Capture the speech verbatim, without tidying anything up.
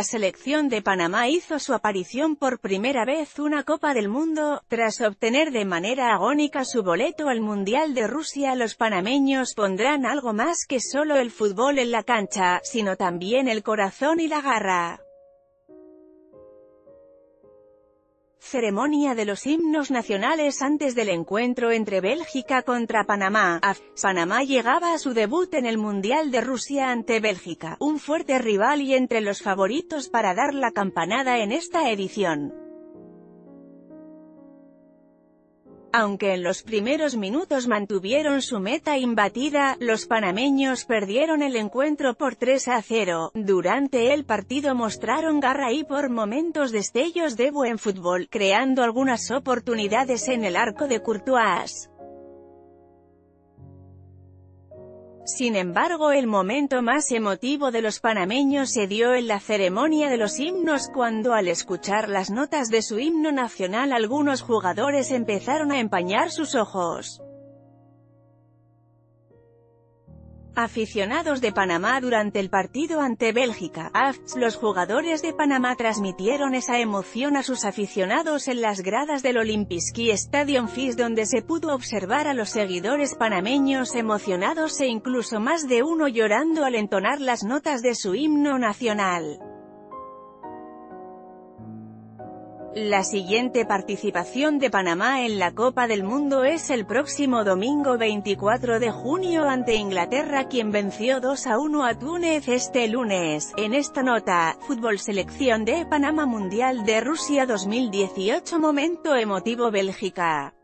la selección de Panamá hizo su aparición por primera vez una Copa del Mundo, tras obtener de manera agónica su boleto al Mundial de Rusia. Los panameños pondrán algo más que solo el fútbol en la cancha, sino también el corazón y la garra. Ceremonia de los himnos nacionales antes del encuentro entre Bélgica contra Panamá. Panamá llegaba a su debut en el Mundial de Rusia ante Bélgica, un fuerte rival y entre los favoritos para dar la campanada en esta edición. Aunque en los primeros minutos mantuvieron su meta imbatida, los panameños perdieron el encuentro por tres a cero. Durante el partido mostraron garra y por momentos destellos de buen fútbol, creando algunas oportunidades en el arco de Courtois. Sin embargo, el momento más emotivo de los panameños se dio en la ceremonia de los himnos, cuando al escuchar las notas de su himno nacional algunos jugadores empezaron a empañar sus ojos. Aficionados de Panamá durante el partido ante Bélgica, los jugadores de Panamá transmitieron esa emoción a sus aficionados en las gradas del Olympique Stadium F I S, donde se pudo observar a los seguidores panameños emocionados e incluso más de uno llorando al entonar las notas de su himno nacional. La siguiente participación de Panamá en la Copa del Mundo es el próximo domingo veinticuatro de junio ante Inglaterra, quien venció dos a uno a Túnez este lunes. En esta nota, fútbol selección de Panamá Mundial de Rusia dos mil dieciocho, momento emotivo Bélgica.